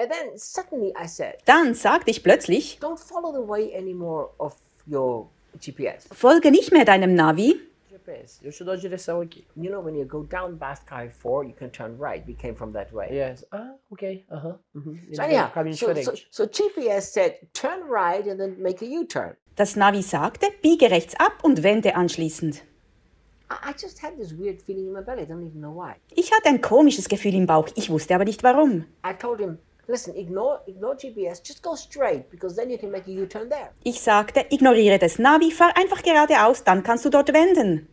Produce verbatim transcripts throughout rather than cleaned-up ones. And then suddenly I said, Dann sagte ich plötzlich, don't follow the way anymore of your G P S. Folge nicht mehr deinem Navi. Eu te dou a direção aqui. You know when you go down Baskai four, you can turn right. We came from that way. Yes. Ah, okay. Uh-huh. Mm-hmm. So anyhow, so, so, so G P S said turn right and then make a U-turn. Das Navi sagte, biege rechts ab und wende anschließend. I just had this weird feeling in my belly. I don't even know why. Ich hatte ein komisches Gefühl im Bauch. Ich wusste aber nicht warum. I told him, listen, ignore, ignore G P S, just go straight, because then you can make a U-turn there. Ich sagte, ignoriere das Navi, fahr einfach geradeaus, dann kannst du dort wenden.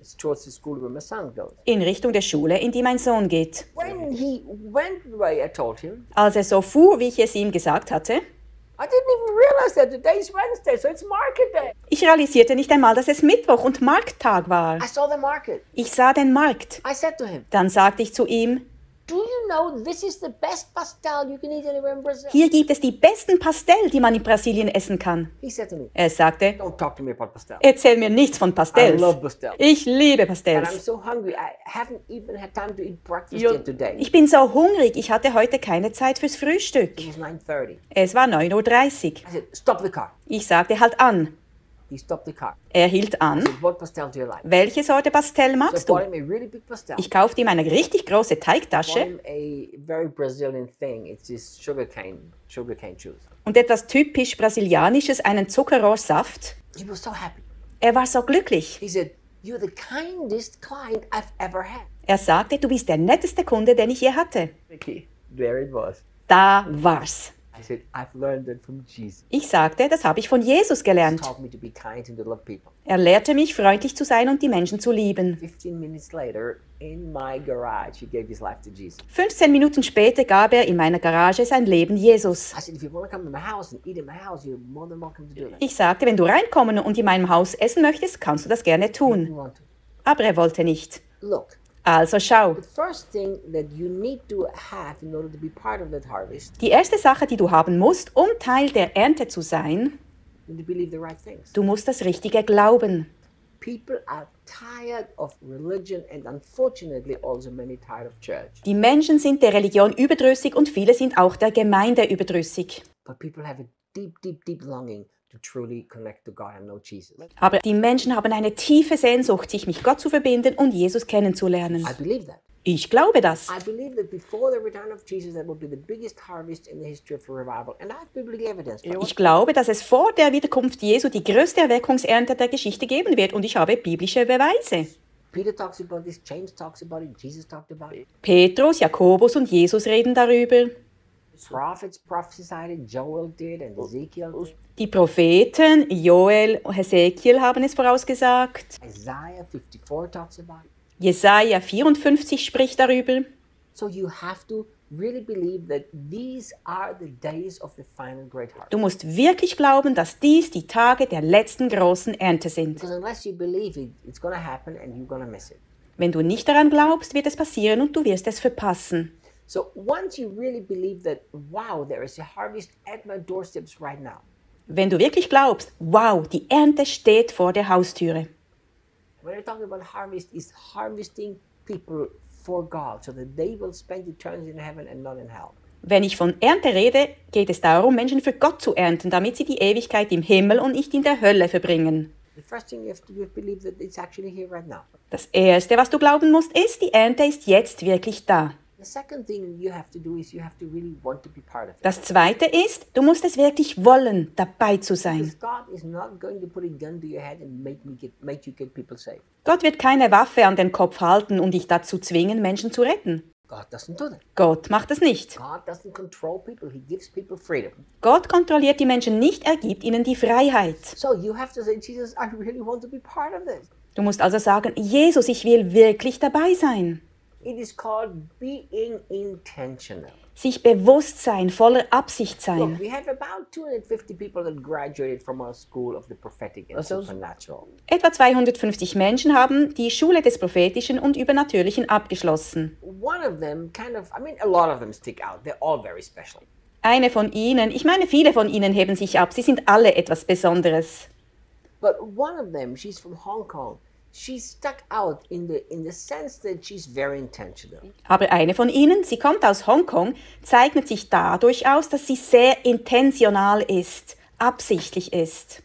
It's towards the school where my son goes. In Richtung der Schule, in die mein Sohn geht. When he went the way I told him, als er so fuhr, wie ich es ihm gesagt hatte, I didn't even realize that today's Wednesday, so it's market day. Ich realisierte nicht einmal, dass es Mittwoch und Markttag war. I saw the market. Ich sah den Markt. I said to him, dann sagte ich zu ihm, do you know this is the best pastel you can eat anywhere in Brazil? Hier gibt es die besten Pastel, die man in Brasilien essen kann. He said to me, er sagte, don't talk to me about pastel. Erzähl mir nichts von Pastels. I love pastel. Ich liebe Pastels. And I'm so hungry. I haven't even had time to eat breakfast yet today. Ich bin so hungrig, ich hatte heute keine Zeit fürs Frühstück. It was nine thirty. Es war neun Uhr dreißig. I said, stop the car. Ich sagte, halt an. He stopped the car. Er hielt an. What pastel do you like? Welche Sorte Pastell magst so du? Really big pastel. Ich kaufte ihm eine richtig große Teigtasche und etwas typisch Brasilianisches, einen Zuckerrohrsaft. He was so happy. Er war so glücklich. He said, you're the kindest client I've ever had. Er sagte, du bist der netteste Kunde, den ich je hatte. Okay. There it was. Da war's. I said, I've learned that from Jesus. Ich sagte, das habe ich von Jesus gelernt. Er lehrte mich, freundlich zu sein und die Menschen zu lieben. fünfzehn Minuten später gab er in meiner Garage sein Leben Jesus. Ich sagte, wenn du reinkommen und in meinem Haus essen möchtest, kannst du das gerne tun. Aber er wollte nicht. Look. Also schau. Die erste Sache, die du haben musst, um Teil der Ernte zu sein, du musst das Richtige glauben. Die Menschen sind der Religion überdrüssig und viele sind auch der Gemeinde überdrüssig. Aber die Menschen haben eine tiefe Sehnsucht, sich mit Gott zu verbinden und Jesus kennenzulernen. Ich glaube das. Ich glaube, dass es vor der Wiederkunft Jesu die größte Erweckungsernte der Geschichte geben wird und ich habe biblische Beweise. Petrus, Jakobus und Jesus reden darüber. Die Propheten Joel und Hesekiel haben es vorausgesagt. Jesaja vierundfünfzig spricht darüber. Du musst wirklich glauben, dass dies die Tage der letzten großen Ernte sind. Wenn du nicht daran glaubst, wird es passieren und du wirst es verpassen. Wenn du wirklich glaubst, wow, die Ernte steht vor der Haustüre. Wenn ich von Ernte rede, geht es darum, Menschen für Gott zu ernten, damit sie die Ewigkeit im Himmel und nicht in der Hölle verbringen. Das Erste, was du glauben musst, ist, die Ernte ist jetzt wirklich da. Das Zweite ist, du musst es wirklich wollen, dabei zu sein. Gott wird keine Waffe an den Kopf halten und dich dazu zwingen, Menschen zu retten. Gott macht das nicht. Gott kontrolliert die Menschen nicht, er gibt ihnen die Freiheit. Du musst also sagen, Jesus, ich will wirklich dabei sein. It is called being intentional. Sich bewusst sein, voller Absicht sein. Look, we have about two hundred fifty people that graduated from our school of the prophetic and supernatural. Etwa zweihundertfünfzig Menschen haben die Schule des Prophetischen und Übernatürlichen abgeschlossen. One of them kind of, I mean, a lot of them stick out. They're all very special. Eine von ihnen, ich meine, viele von ihnen heben sich ab. Sie sind alle etwas Besonderes. But one of them, she's from Hong Kong. Aber eine von ihnen, sie kommt aus Hongkong, zeichnet sich dadurch aus, dass sie sehr intentional ist, absichtlich ist.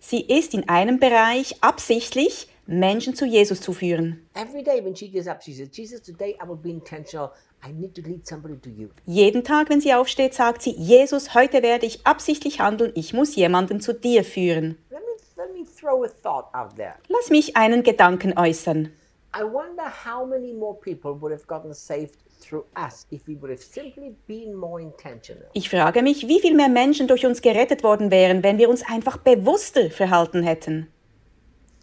Sie ist in einem Bereich absichtlich, Menschen zu Jesus zu führen. Jeden Tag, wenn sie aufsteht, sagt sie, Jesus, heute werde ich absichtlich handeln, ich muss jemanden zu dir führen. Lass mich einen Gedanken äußern. I wonder how many more people would have gotten saved through us if we would have simply been more intentional. Ich frage mich, wie viel mehr Menschen durch uns gerettet worden wären, wenn wir uns einfach bewusster verhalten hätten.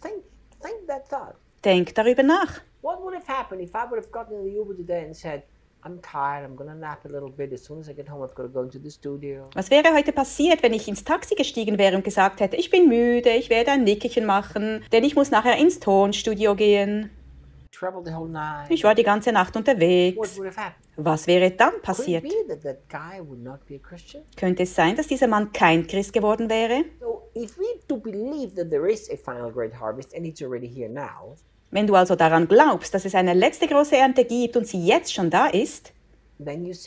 Think, think that thought. Denk darüber nach. What would have happened if I would have gotten in the Uber today and said, I'm tired, I'm gonna nap a little bit. As soon as I get home, I've got to go into the studio. Was wäre heute passiert, wenn ich ins Taxi gestiegen wäre und gesagt hätte, ich bin müde, ich werde ein Nickerchen machen, denn ich muss nachher ins Tonstudio gehen. Ich war die ganze Nacht unterwegs. Was wäre dann passiert? Könnte es sein, dass dieser Mann kein Christ geworden wäre? Wenn du also daran glaubst, dass es eine letzte große Ernte gibt und sie jetzt schon da ist, dann musst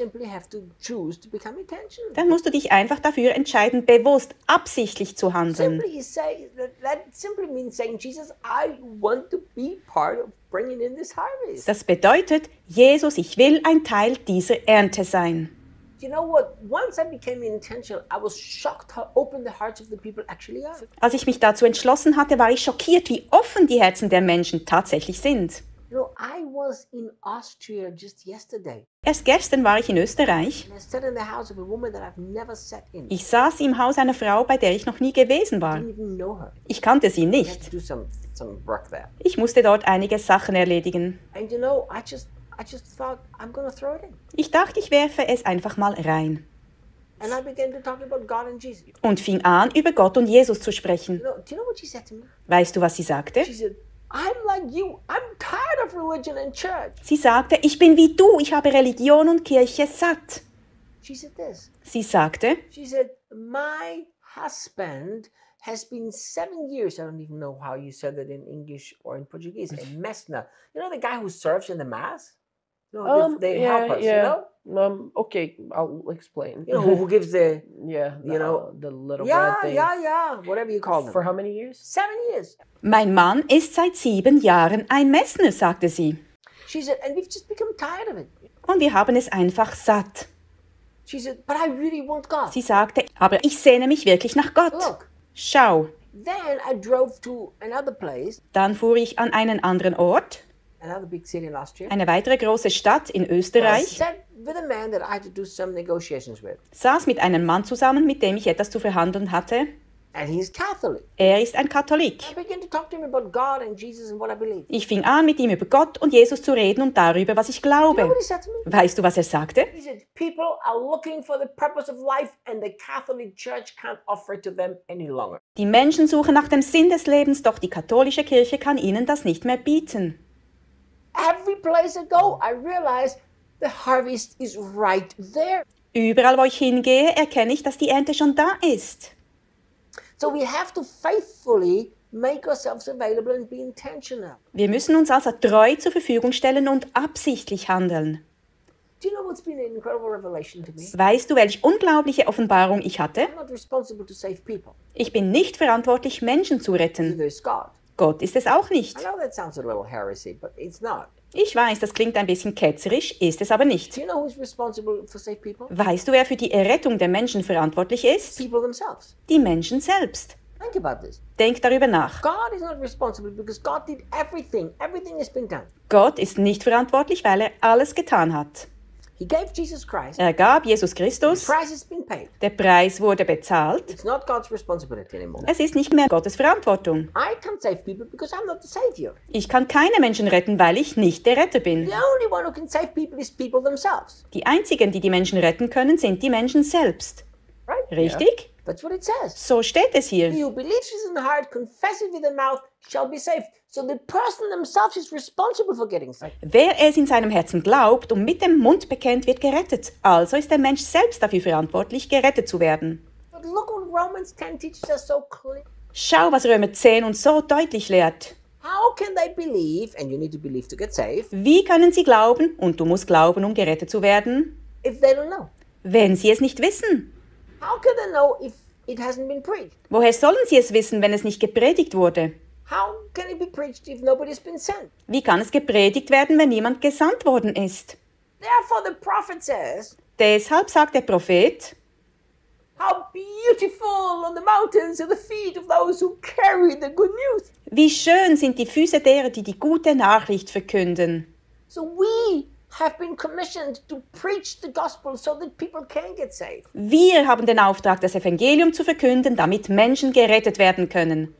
du dich einfach dafür entscheiden, bewusst, absichtlich zu handeln. Das bedeutet, Jesus, ich will ein Teil dieser Ernte sein. Als ich mich dazu entschlossen hatte, war ich schockiert, wie offen die Herzen der Menschen tatsächlich sind. Erst gestern war ich in Österreich. Ich saß im Haus einer Frau, bei der ich noch nie gewesen war. Ich kannte sie nicht. Ich musste dort einige Sachen erledigen. Ich dachte, ich werfe es einfach mal rein. Und fing an, über Gott und Jesus zu sprechen. Weißt du, was sie sagte? Sie sagte, ich bin wie du, ich habe Religion und Kirche satt. Sie sagte, mein Husband has been seven years. I don't even know how you said that in English or in Portuguese. A messenger. You know the guy who serves in the mass? No, um, they, they yeah, help us, yeah. You know? Um, okay, I'll explain. You know, who gives the, yeah, you the, know, the little yeah, bread thing. Yeah, yeah, yeah, whatever you call them. For how many years? Seven years. Mein Mann ist seit sieben Jahren ein Messner, sagte sie. She said, and we've just become tired of it. Und wir haben es einfach satt. She said, but I really want God. Sie sagte, aber ich sehne mich wirklich nach Gott. Look. Schau. Then I drove to another place. Dann fuhr ich an einen anderen Ort, another big city in Austria. Eine weitere große Stadt in Österreich. Saß mit einem Mann zusammen, mit dem ich etwas zu verhandeln hatte. And he's Catholic. Er ist ein Katholik. Ich fing an, mit ihm über Gott und Jesus zu reden und darüber, was ich glaube. You know what he said to me? Weißt du, was er sagte? Die Menschen suchen nach dem Sinn des Lebens, doch die katholische Kirche kann ihnen das nicht mehr bieten. Every place I go, I realize the harvest is right there. Überall, wo ich hingehe, erkenne ich, dass die Ernte schon da ist. Wir müssen uns also treu zur Verfügung stellen und absichtlich handeln. Weißt du, welche unglaubliche Offenbarung ich hatte? Ich bin nicht verantwortlich, Menschen zu retten. Gott ist es auch nicht. Ich weiß, das klingt ein bisschen ketzerisch, ist es aber nicht. Weißt du, wer für die Errettung der Menschen verantwortlich ist? Die Menschen selbst. Denk darüber nach. Gott ist nicht verantwortlich, weil er alles getan hat. Er gab Jesus Christus. Der Preis wurde bezahlt. Es ist nicht mehr Gottes Verantwortung. Ich kann keine Menschen retten, weil ich nicht der Retter bin. Die einzigen, die die Menschen retten können, sind die Menschen selbst. Richtig? So steht es hier. Wer es in seinem Herzen glaubt und mit dem Mund bekennt, wird gerettet. Also ist der Mensch selbst dafür verantwortlich, gerettet zu werden. Schau, was Römer zehn uns so deutlich lehrt. Wie können sie glauben, und du musst glauben, um gerettet zu werden, if they don't know? Wenn sie es nicht wissen? How can they know if it hasn't been preached? Woher sollen sie es wissen, wenn es nicht gepredigt wurde? How can it be preached if nobody's been sent? Wie kann es gepredigt werden, wenn niemand gesandt worden ist? Therefore the prophet says, deshalb sagt der Prophet, how beautiful on the mountains are the feet of those who carry the good news. Wie schön sind die Füße derer, die die gute Nachricht verkünden. So we have been commissioned to preach the gospel so that people can get saved. Wir haben den Auftrag, das Evangelium zu verkünden, damit Menschen gerettet werden können.